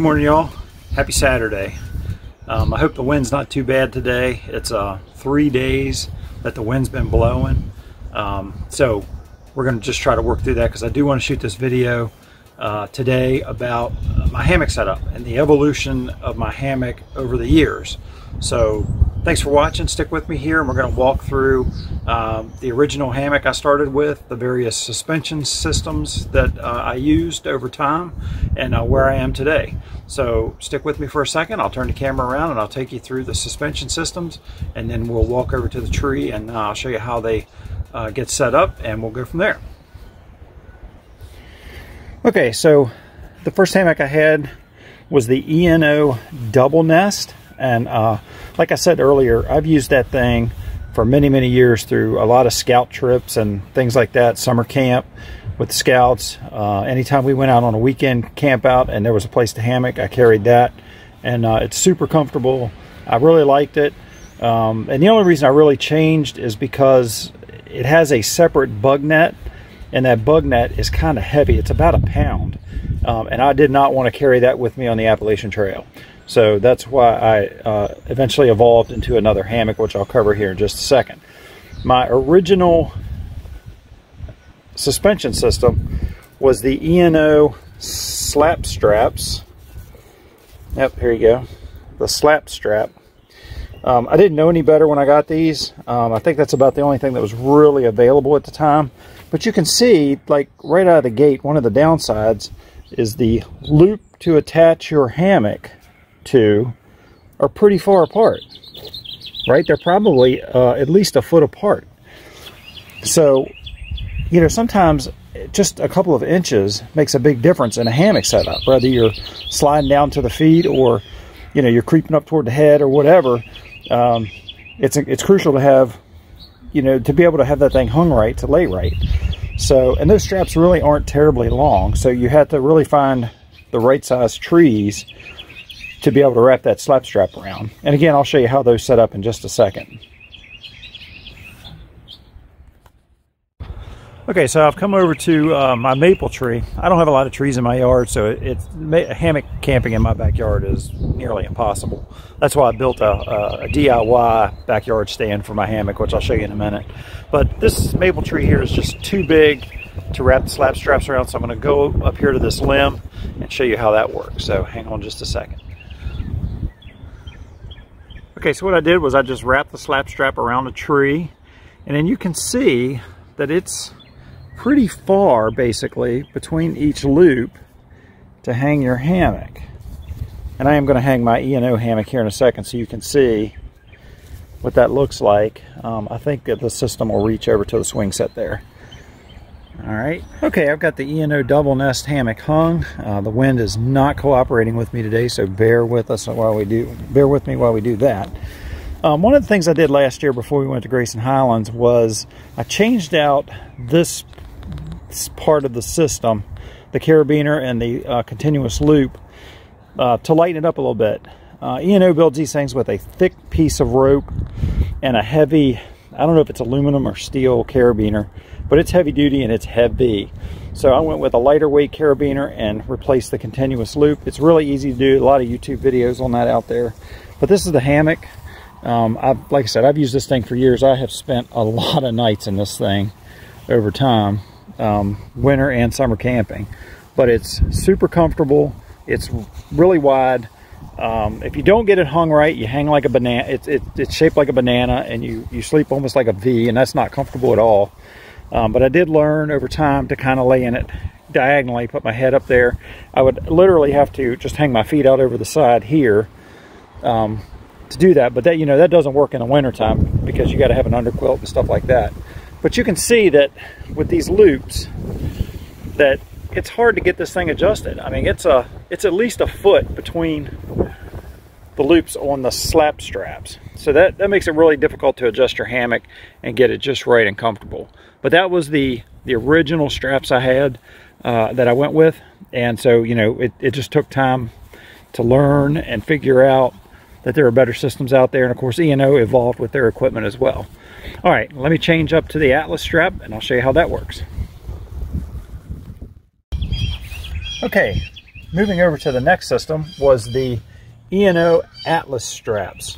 Good morning, y'all. Happy Saturday. I hope the wind's not too bad today. It's 3 days that the wind's been blowing. So we're going to just try to work through that because I do want to shoot this video today about my hammock setup and the evolution of my hammock over the years. So thanks for watching. Stick with me here and we're going to walk through the original hammock I started with, the various suspension systems that I used over time, and where I am today. So stick with me for a second. I'll turn the camera around and I'll take you through the suspension systems, and then we'll walk over to the tree and I'll show you how they get set up, and we'll go from there. Okay, so the first hammock I had was the ENO Double Nest. And like I said earlier, I've used that thing for many, many years through a lot of scout trips and things like that, summer camp with scouts. Anytime we went out on a weekend camp out and there was a place to hammock, I carried that. And it's super comfortable. I really liked it. And the only reason I really changed is because it has a separate bug net, and that bug net is kind of heavy. It's about a pound. And I did not want to carry that with me on the Appalachian Trail. So that's why I eventually evolved into another hammock, which I'll cover here in just a second. My original suspension system was the ENO slap straps. Yep, here you go. The slap strap. I didn't know any better when I got these. I think that's about the only thing that was really available at the time. But you can see, like right out of the gate, one of the downsides is the loop to attach your hammock to are pretty far apart, right? They're probably at least a foot apart. So, you know, sometimes just a couple of inches makes a big difference in a hammock setup, whether you're sliding down to the feet or, you know, you're creeping up toward the head or whatever. It's crucial to have, you know, to be able to have that thing hung right, to lay right. So, and those straps really aren't terribly long, so you have to really find the right size trees to be able to wrap that slap strap around. And again, I'll show you how those set up in just a second. Okay, so I've come over to my maple tree. I don't have a lot of trees in my yard, so hammock camping in my backyard is nearly impossible. That's why I built a DIY backyard stand for my hammock, which I'll show you in a minute. But this maple tree here is just too big to wrap the slap straps around, so I'm gonna go up here to this limb and show you how that works. So hang on just a second. Okay, so what I did was I just wrapped the slap strap around a tree, and then you can see that it's pretty far, basically, between each loop to hang your hammock. And I am going to hang my ENO hammock here in a second so you can see what that looks like. I think that the system will reach over to the swing set there. All right. Okay, I've got the ENO Double Nest hammock hung. The wind is not cooperating with me today, so bear with me while we do that. One of the things I did last year before we went to Grayson Highlands was I changed out this part of the system, the carabiner and the continuous loop, to lighten it up a little bit. ENO builds these things with a thick piece of rope and a heavy, I don't know if it's aluminum or steel carabiner, but it's heavy duty and it's heavy. So I went with a lighter weight carabiner and replaced the continuous loop. It's really easy to do. A lot of YouTube videos on that out there. But this is the hammock. Like I said, I've used this thing for years. I have spent a lot of nights in this thing over time, winter and summer camping. But it's super comfortable. It's really wide. If you don't get it hung right, you hang like a banana. It's shaped like a banana, and you sleep almost like a V, and that's not comfortable at all. But I did learn over time to kind of lay in it diagonally, put my head up there. I would literally have to just hang my feet out over the side here to do that. But that, you know, that doesn't work in the wintertime because you got to have an underquilt and stuff like that. But you can see that with these loops that it's hard to get this thing adjusted. I mean, it's at least a foot between the loops on the slap straps. So that makes it really difficult to adjust your hammock and get it just right and comfortable. But that was the original straps I had that I went with. And so, you know, it just took time to learn and figure out that there are better systems out there. And of course, ENO evolved with their equipment as well. All right, let me change up to the Atlas strap and I'll show you how that works. Okay, Moving over to the next system was the ENO Atlas straps.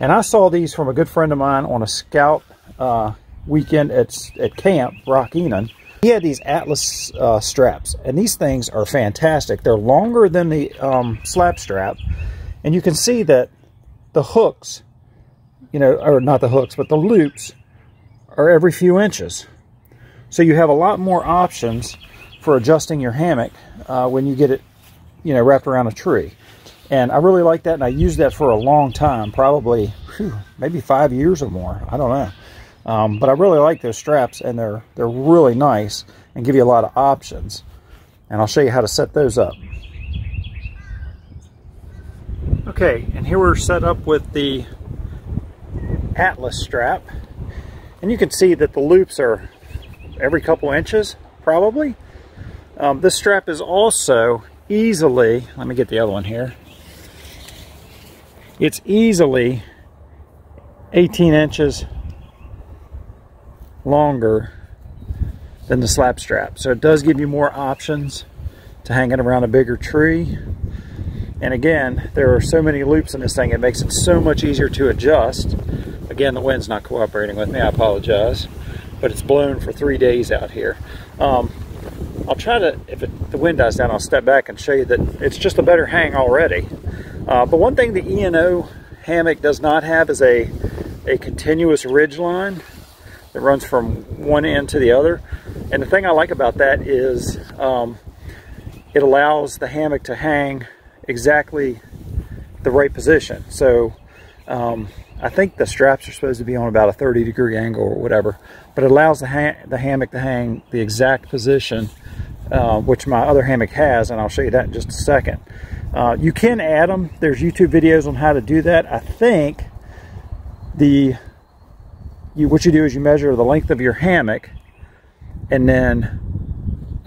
And I saw these from a good friend of mine on a scout weekend at camp, Rock Enon. He had these Atlas straps, and these things are fantastic. They're longer than the slap strap, and you can see that the hooks, you know, or not the hooks, but the loops are every few inches. So you have a lot more options for adjusting your hammock when you get it, you know, wrapped around a tree. And I really like that, and I used that for a long time, probably maybe 5 years or more. I don't know. But I really like those straps, and they're really nice and give you a lot of options. And I'll show you how to set those up. Okay, and here we're set up with the Atlas strap. And you can see that the loops are every couple inches, probably. This strap is also easily, let me get the other one here. It's easily 18 inches longer than the slap strap, so it does give you more options to hang it around a bigger tree. And again, there are so many loops in this thing, it makes it so much easier to adjust. Again, the wind's not cooperating with me, I apologize, but it's blown for 3 days out here. I'll try to, if the wind dies down, I'll step back and show you that it's just a better hang already. But one thing the ENO hammock does not have is a continuous ridge line that runs from one end to the other. And the thing I like about that is it allows the hammock to hang exactly the right position. So I think the straps are supposed to be on about a 30-degree angle or whatever, but it allows the hammock to hang the exact position, which my other hammock has, and I'll show you that in just a second. You can add them. There's YouTube videos on how to do that. I think what you do is you measure the length of your hammock, and then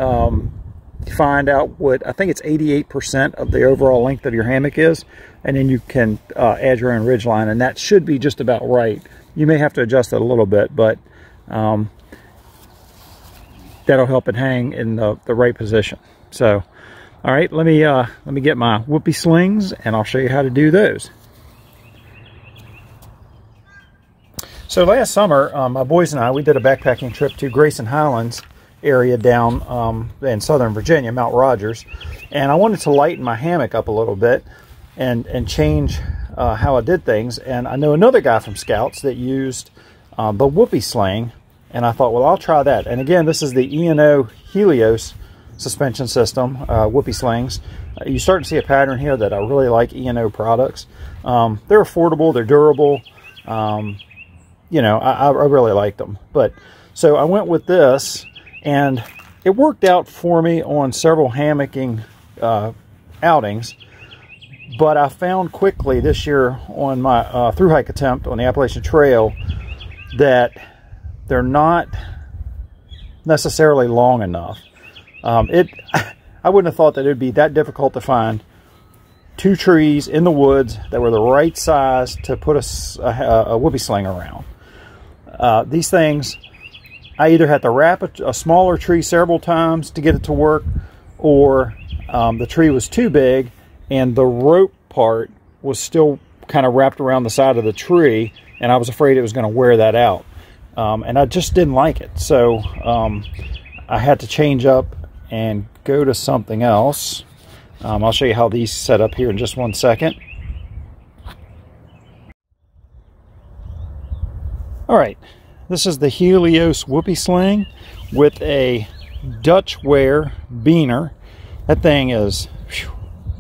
find out what, I think it's 88% of the overall length of your hammock is, and then you can add your own ridge line, and that should be just about right. You may have to adjust it a little bit, but that'll help it hang in the right position. So, all right, let me get my whoopee slings, and I'll show you how to do those. So last summer, my boys and I, we did a backpacking trip to Grayson Highlands area down in Southern Virginia, Mount Rogers. And I wanted to lighten my hammock up a little bit and change how I did things. And I know another guy from Scouts that used the whoopee sling. And I thought, well, I'll try that. And again, this is the ENO Helios suspension system, whoopee slings. You start to see a pattern here that I really like ENO products. They're affordable, they're durable. You know, I really liked them. But so I went with this, and it worked out for me on several hammocking outings. But I found quickly this year on my through hike attempt on the Appalachian Trail that they're not necessarily long enough. I wouldn't have thought that it would be that difficult to find two trees in the woods that were the right size to put a whoopee sling around. These things, I either had to wrap a smaller tree several times to get it to work, or the tree was too big and the rope part was still kind of wrapped around the side of the tree, and I was afraid it was going to wear that out. And I just didn't like it. So I had to change up and go to something else. I'll show you how these set up here in just one second. All right. This is the Helios whoopee sling with a Dutchware beaner. That thing is,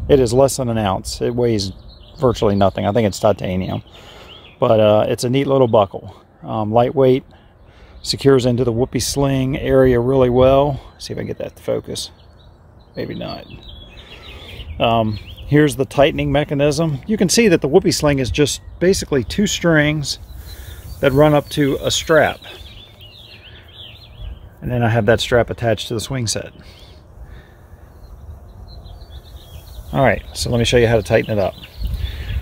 it is less than an ounce. It weighs virtually nothing. I think it's titanium. But it's a neat little buckle. Lightweight, secures into the whoopee sling area really well. Let's see if I can get that to focus. Maybe not. Here's the tightening mechanism. You can see that the whoopee sling is just basically two strings that run up to a strap, and then I have that strap attached to the swing set. All right, so let me show you how to tighten it up.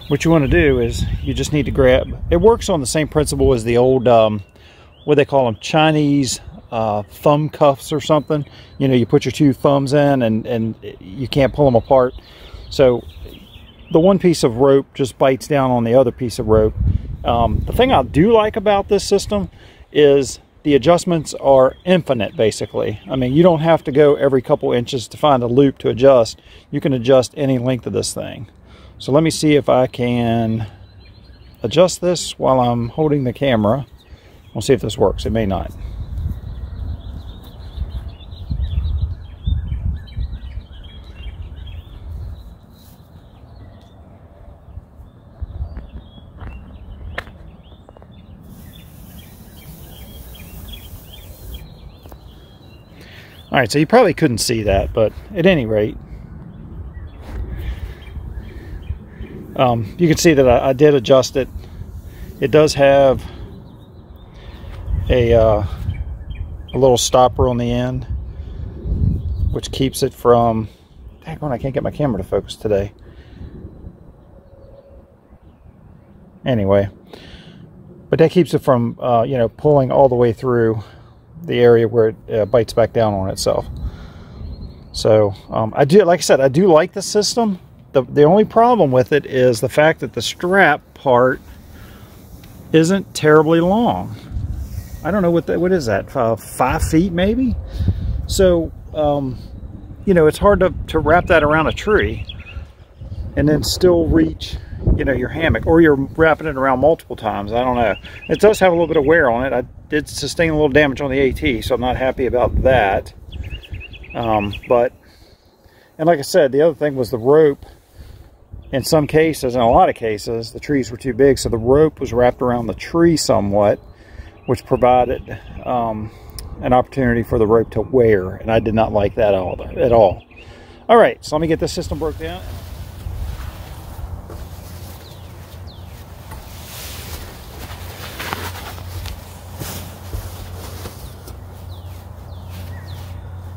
What you want to do is you just need to grab, it works on the same principle as the old, what they call them, Chinese thumb cuffs or something. You know, you put your two thumbs in and you can't pull them apart. So the one piece of rope just bites down on the other piece of rope. The thing I do like about this system is the adjustments are infinite, basically. I mean, you don't have to go every couple inches to find a loop to adjust. You can adjust any length of this thing. So let me see if I can adjust this while I'm holding the camera. We'll see if this works. It may not. All right, so you probably couldn't see that, but at any rate, you can see that I did adjust it. It does have a little stopper on the end, which keeps it from... Daggone, I can't get my camera to focus today. Anyway, but that keeps it from, you know, pulling all the way through the area where it bites back down on itself. So I do, like I said, I do like the system. The only problem with it is the fact that the strap part isn't terribly long. I don't know what that, what is that, 5 feet maybe? So you know, it's hard to wrap that around a tree and then still reach, you know, your hammock, or you're wrapping it around multiple times. I don't know. It does have a little bit of wear on it. I did sustain a little damage on the AT, so I'm not happy about that. But, and like I said, the other thing was the rope. In some cases, in a lot of cases, the trees were too big, so the rope was wrapped around the tree somewhat, which provided an opportunity for the rope to wear, and I did not like that at all. All right, so let me get this system broke down.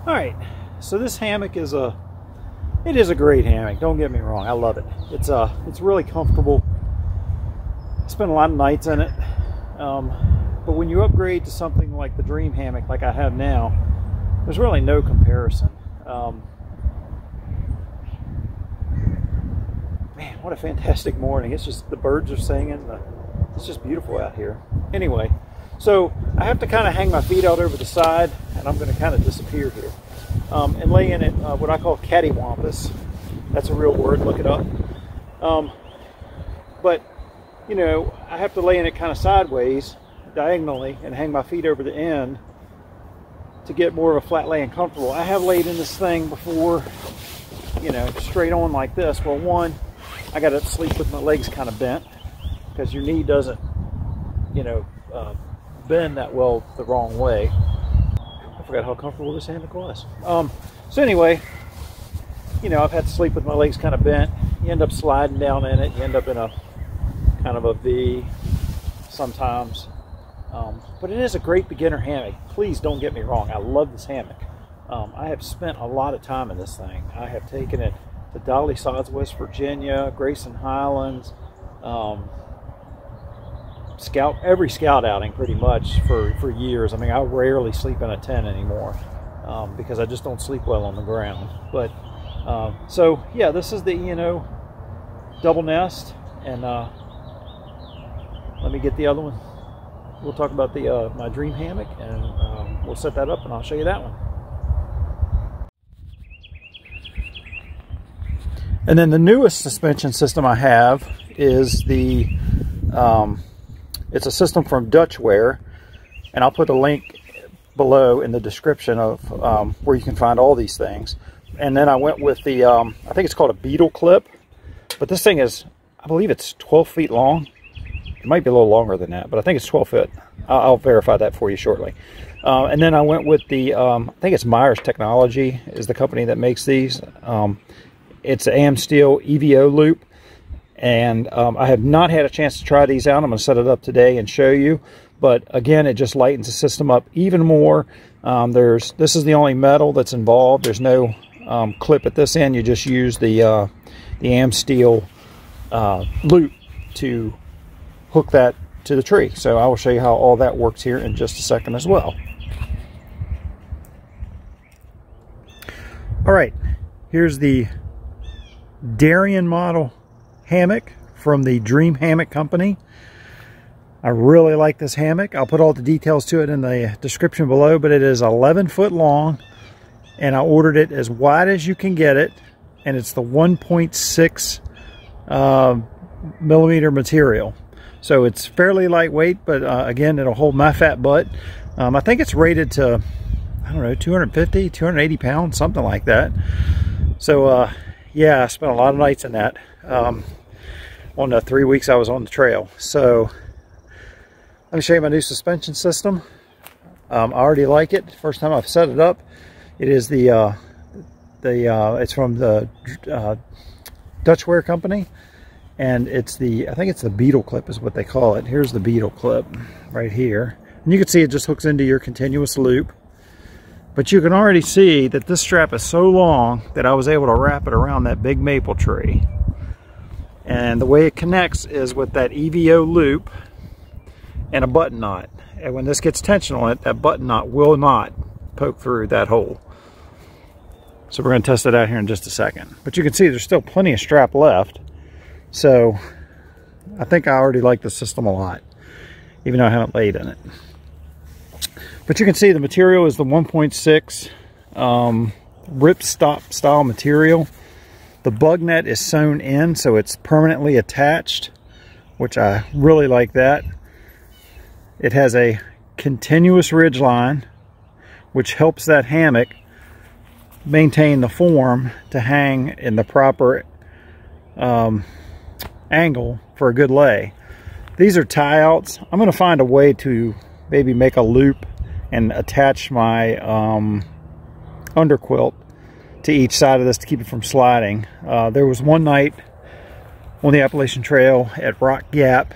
All right, so this hammock is a great hammock. Don't get me wrong, I love it. It's really comfortable. I spent a lot of nights in it, but when you upgrade to something like the Dream Hammock, like I have now, there's really no comparison. Man, what a fantastic morning! It's just, the birds are singing. It's just beautiful out here. Anyway. So I have to kind of hang my feet out over the side, and I'm going to kind of disappear here. And lay in it what I call cattywampus. That's a real word, look it up. But, you know, I have to lay in it kind of sideways, diagonally, and hang my feet over the end to get more of a flat lay and comfortable. I have laid in this thing before, you know, straight on like this. Well, one, I got to sleep with my legs kind of bent, because your knee doesn't, you know, bend that well the wrong way. I forgot how comfortable this hammock was. So anyway, you know, I've had to sleep with my legs kind of bent. You end up sliding down in it. You end up in a kind of a V sometimes. But it is a great beginner hammock. Please don't get me wrong. I love this hammock. I have spent a lot of time in this thing. I have taken it to Dolly Sods, West Virginia, Grayson Highlands, every scout outing pretty much for years. I mean, I rarely sleep in a tent anymore because I just don't sleep well on the ground. But so yeah, this is the ENO Double Nest, and let me get the other one. We'll talk about the my Dream Hammock, and we'll set that up and I'll show you that one. And then the newest suspension system I have is the it's a system from Dutchware, and I'll put a link below in the description of where you can find all these things. And then I went with the, I think it's called a beetle clip, but this thing is, I believe it's 12 feet long. It might be a little longer than that, but I think it's 12 foot. I'll verify that for you shortly. And then I went with the, I think it's Myers Technology is the company that makes these. It's Amsteel EVO Loop. And I have not had a chance to try these out. I'm going to set it up today and show you. But again, it just lightens the system up even more. This is the only metal that's involved. There's no clip at this end. You just use the Amsteel loop to hook that to the tree. So I will show you how all that works here in just a second as well. All right, here's the Darien model hammock from the Dream Hammock company. I really like this hammock. I'll put all the details to it in the description below, but it is 11 foot long and I ordered it as wide as you can get it, and it's the 1.6 millimeter material. So it's fairly lightweight, but again, it'll hold my fat butt. I think it's rated to, I don't know, 250, 280 pounds, something like that. So yeah, I spent a lot of nights in that on the 3 weeks I was on the trail. So let me show you my new suspension system. I already like it. First time I've set it up. It is the it's from the Dutchware company, and it's the, I think it's the beetle clip is what they call it. Here's the beetle clip right here, and you can see it just hooks into your continuous loop. But you can already see that this strap is so long that I was able to wrap it around that big maple tree, and the way it connects is with that EVO loop and a button knot. And when this gets tension on it, that button knot will not poke through that hole. So we're going to test that out here in just a second. But you can see there's still plenty of strap left. So I think I already like the system a lot, even though I haven't laid in it. But you can see the material is the 1.6 ripstop style material. The bug net is sewn in, so it's permanently attached, which I really like that. It has a continuous ridge line, which helps that hammock maintain the form to hang in the proper angle for a good lay. These are tie outs. I'm going to find a way to maybe make a loop and attach my underquilt to each side of this to keep it from sliding. There was one night on the Appalachian Trail at Rock Gap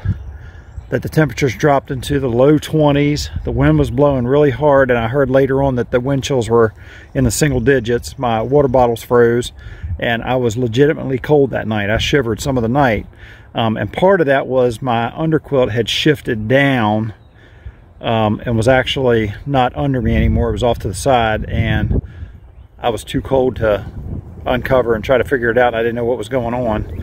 that the temperatures dropped into the low 20s. The wind was blowing really hard, and I heard later on that the wind chills were in the single digits. My water bottles froze, and I was legitimately cold that night. I shivered some of the night, and part of that was my underquilt had shifted down and was actually not under me anymore. It was off to the side, and I was too cold to uncover and try to figure it out. I didn't know what was going on,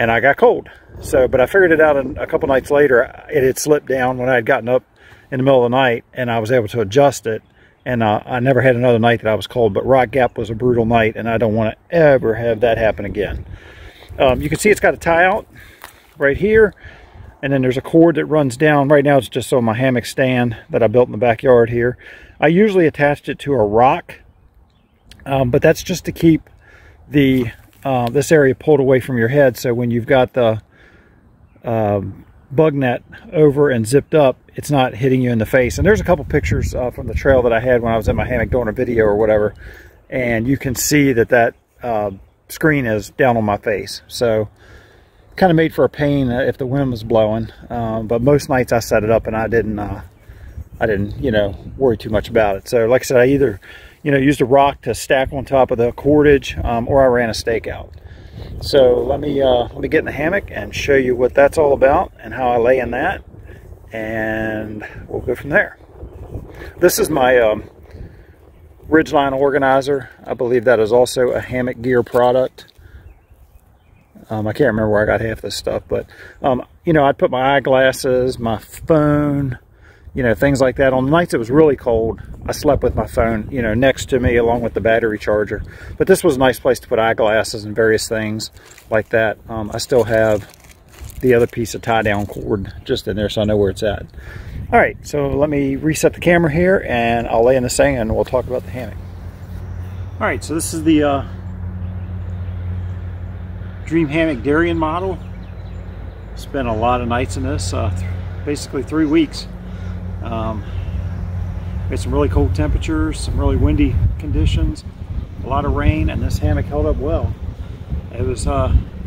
and I got cold. So, but I figured it out a couple nights later. It had slipped down when I had gotten up in the middle of the night, and I was able to adjust it. And I never had another night that I was cold, but Rock Gap was a brutal night, and I don't want to ever have that happen again. You can see it's got a tie out right here, and then there's a cord that runs down. Right now it's just on my hammock stand that I built in the backyard here. I usually attached it to a rock, but that's just to keep the this area pulled away from your head, so when you've got the bug net over and zipped up, it's not hitting you in the face. And there's a couple pictures from the trail that I had when I was in my hammock doing a video or whatever, and you can see that that screen is down on my face. So kind of made for a pain if the wind was blowing, but most nights I set it up and I didn't worry too much about it. So like I said, I either used a rock to stack on top of the cordage, or I ran a stake out. So let me get in the hammock and show you what that's all about and how I lay in that, and we'll go from there. This is my ridgeline organizer. I believe that is also a hammock gear product. I can't remember where I got half this stuff, but I'd put my eyeglasses, my phone, things like that. On the nights it was really cold, I slept with my phone, next to me along with the battery charger. But this was a nice place to put eyeglasses and various things like that. I still have the other piece of tie-down cord just in there, so I know where it's at. All right, so let me reset the camera here, and I'll lay in this thing, and we'll talk about the hammock. All right, so this is the Dream Hammock Darien model. Spent a lot of nights in this, basically 3 weeks. We had some really cold temperatures, some really windy conditions, a lot of rain, and this hammock held up well. It was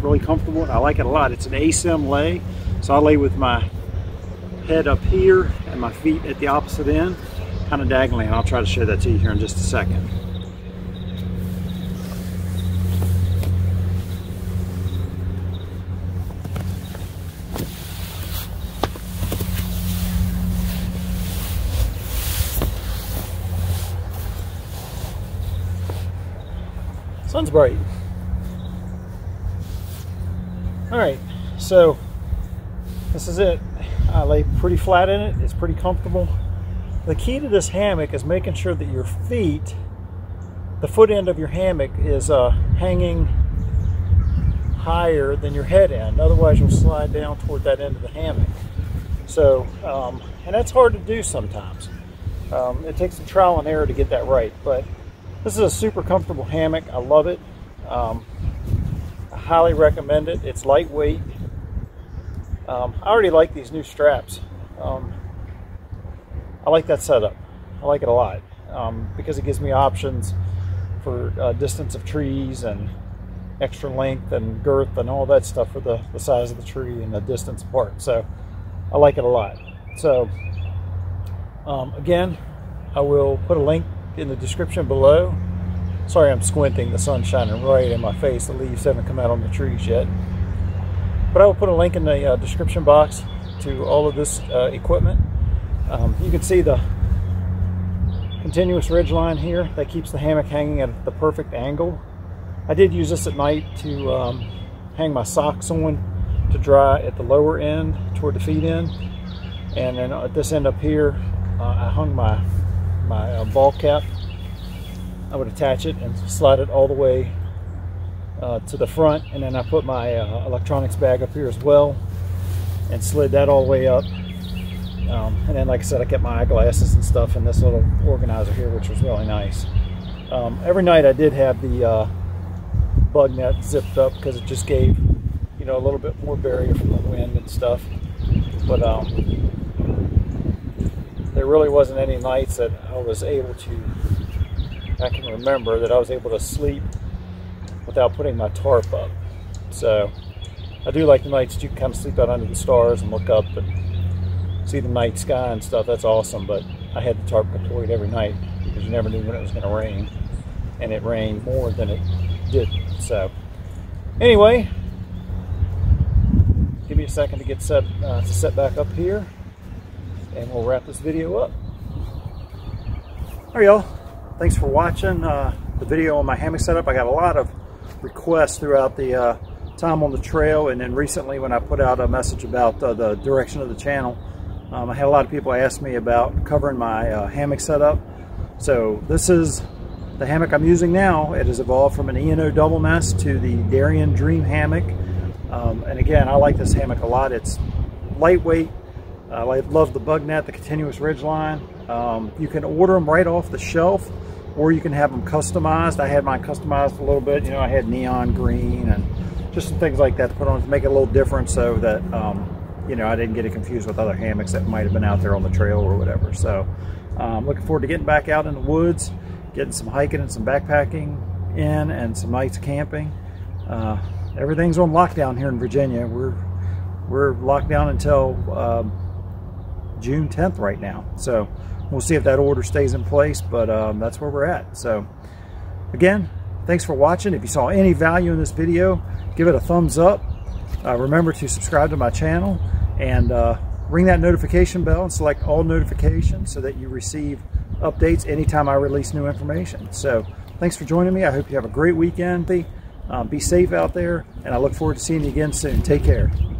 really comfortable, and I like it a lot. It's an ASIM lay, so I lay with my head up here and my feet at the opposite end, kind of diagonally, and I'll try to show that to you here in just a second. Sun's bright. All right, so this is it. I lay pretty flat in it. It's pretty comfortable. The key to this hammock is making sure that your feet, the foot end of your hammock, is hanging higher than your head end. Otherwise, you'll slide down toward that end of the hammock. So, and that's hard to do sometimes. It takes some trial and error to get that right. But this is a super comfortable hammock. I love it. I highly recommend it. It's lightweight. I already like these new straps. I like that setup. I like it a lot because it gives me options for distance of trees and extra length and girth and all that stuff for the size of the tree and the distance apart. So I like it a lot. So again, I will put a link in the description below. Sorry, I'm squinting. The sun's shining right in my face. The leaves haven't come out on the trees yet. But I will put a link in the description box to all of this equipment. You can see the continuous ridge line here that keeps the hammock hanging at the perfect angle. I did use this at night to hang my socks on to dry at the lower end toward the feet end, and then at this end up here I hung my ball cap. I would attach it and slide it all the way to the front, and then I put my electronics bag up here as well and slid that all the way up, and then like I said, I kept my eyeglasses and stuff in this little organizer here, which was really nice. Every night I did have the bug net zipped up because it just gave, you know, a little bit more barrier from the wind and stuff, but there really wasn't any nights that I can remember that I was able to sleep without putting my tarp up. So I do like the nights that you can kind of sleep out under the stars and look up and see the night sky and stuff. That's awesome. But I had the tarp deployed every night because you never knew when it was going to rain, and it rained more than it did. So anyway, give me a second to get set to set back up here, and we'll wrap this video up. All right, y'all, thanks for watching the video on my hammock setup. I got a lot of requests throughout the time on the trail, and then recently when I put out a message about the direction of the channel, I had a lot of people ask me about covering my hammock setup. So this is the hammock I'm using now. It has evolved from an ENO Double Nest to the Darien Dream Hammock, and again, I like this hammock a lot. It's lightweight. I love the bug net, the continuous ridge line. You can order them right off the shelf, or you can have them customized. I had mine customized a little bit. You know, I had neon green and just some things like that to put on to make it a little different, so that, you know, I didn't get it confused with other hammocks that might have been out there on the trail or whatever. So I'm looking forward to getting back out in the woods, getting some hiking and some backpacking in and some nights camping. Everything's on lockdown here in Virginia. We're locked down until June 10th right now. So we'll see if that order stays in place, but that's where we're at. So again, thanks for watching. If you saw any value in this video, give it a thumbs up. Remember to subscribe to my channel, and ring that notification bell and select all notifications so that you receive updates anytime I release new information. So thanks for joining me. I hope you have a great weekend. Be safe out there, and I look forward to seeing you again soon. Take care.